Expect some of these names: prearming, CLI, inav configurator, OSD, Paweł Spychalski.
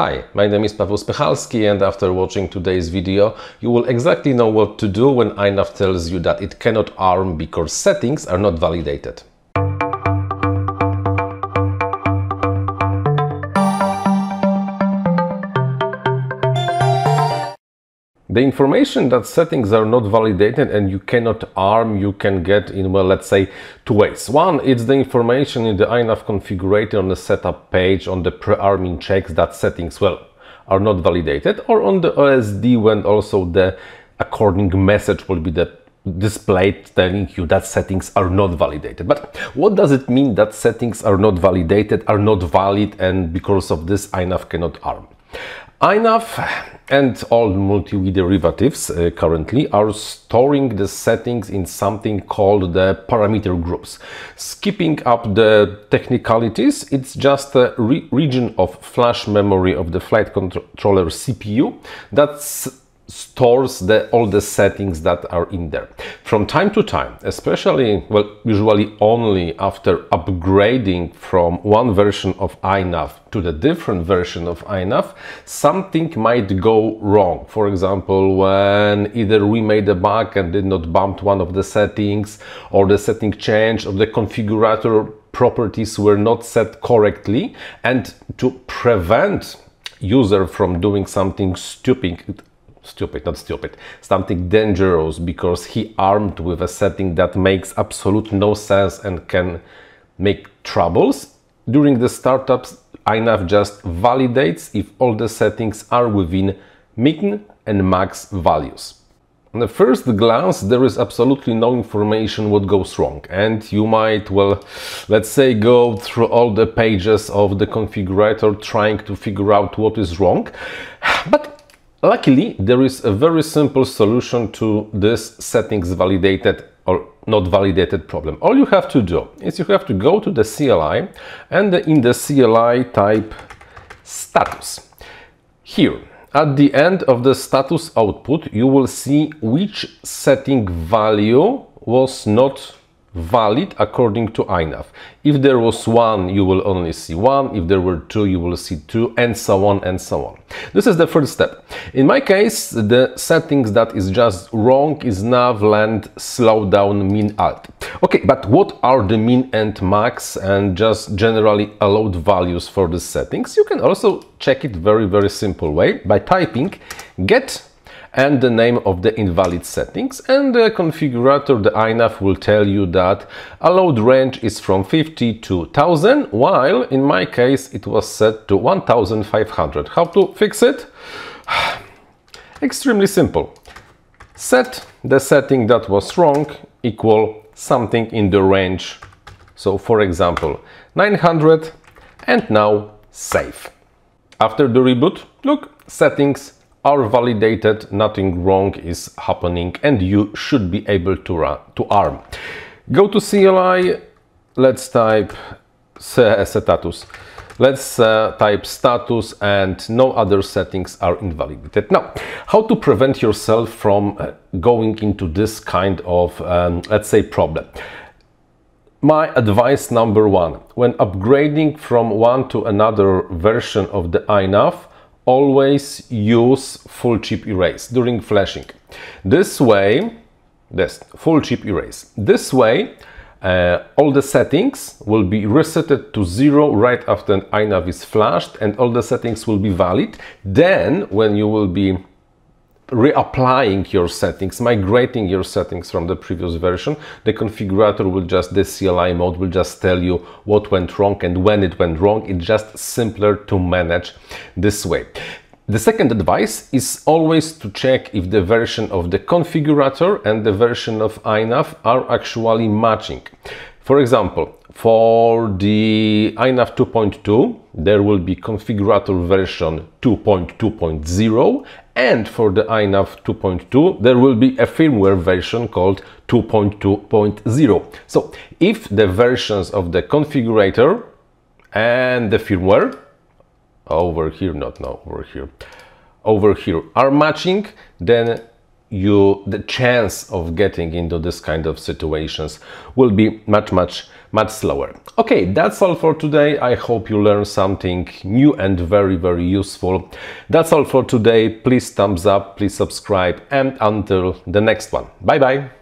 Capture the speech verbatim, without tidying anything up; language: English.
Hi, my name is Paweł Spychalski, and after watching today's video, you will exactly know what to do when I N A V tells you that it cannot arm because settings are not validated. The information that settings are not validated and you cannot arm, you can get in, well, let's say two ways. One, it's the information in the I N A V configurator on the setup page on the pre-arming checks that settings, well, are not validated, or on the O S D when also the according message will be the displayed telling you that settings are not validated. But what does it mean that settings are not validated, are not valid, and because of this I N A V cannot arm? I N A V and all multi-V derivatives uh, currently are storing the settings in something called the parameter groups. Skipping up the technicalities, it's just a re region of flash memory of the flight controller C P U that stores the, all the settings that are in there. From time to time, especially, well, usually only after upgrading from one version of I N A V to the different version of I N A V, something might go wrong. For example, when either we made a bug and did not bump one of the settings, or the setting changed, or the configurator properties were not set correctly, and to prevent user from doing something stupid, Stupid, not stupid, something dangerous because he armed with a setting that makes absolute no sense and can make troubles. During the startups, I N A V just validates if all the settings are within min and max values. On the first glance, there is absolutely no information what goes wrong, and you might, well, let's say go through all the pages of the configurator trying to figure out what is wrong. But luckily, there is a very simple solution to this settings validated or not validated problem. All you have to do is you have to go to the C L I and in the C L I type status. Here, at the end of the status output, you will see which setting value was not valid according to I N A V. If there was one, you will only see one. If there were two, you will see two, and so on and so on. This is the first step. In my case, the settings that is just wrong is N A V, LAND, SLOWDOWN, MINALT. Okay, but what are the min and max and just generally allowed values for the settings? You can also check it very, very simple way by typing get and the name of the invalid settings, and the configurator, the I N A V, will tell you that allowed range is from fifty to one thousand, while in my case it was set to one thousand five hundred. How to fix it? Extremely simple. Set the setting that was wrong equal something in the range, so for example nine hundred, and now save. After the reboot, look, settings are validated, nothing wrong is happening, and you should be able to run, to arm. Go to C L I, let's type status. Let's uh, type status, and no other settings are invalidated. Now, how to prevent yourself from uh, going into this kind of, um, let's say, problem? My advice number one, when upgrading from one to another version of the I N A V, always use full chip erase during flashing. This way, this full chip erase. This way, uh, all the settings will be resetted to zero right after I N A V is flashed, and all the settings will be valid. Then, when you will be reapplying your settings, migrating your settings from the previous version, the configurator will just, the C L I mode will just tell you what went wrong and when it went wrong. It's just simpler to manage this way. The second advice is always to check if the version of the configurator and the version of I N A V are actually matching. For example, for the I N A V two point two, there will be configurator version two point two point zero, and for the I N A V two point two, there will be a firmware version called two point two point zero. So if the versions of the configurator and the firmware, over here, not now, over here, over here are matching, then you the chance of getting into this kind of situations will be much much much slower. Okay, that's all for today. I hope you learned something new and very very useful. That's all for today. Please thumbs up, please subscribe, and until the next one, bye bye.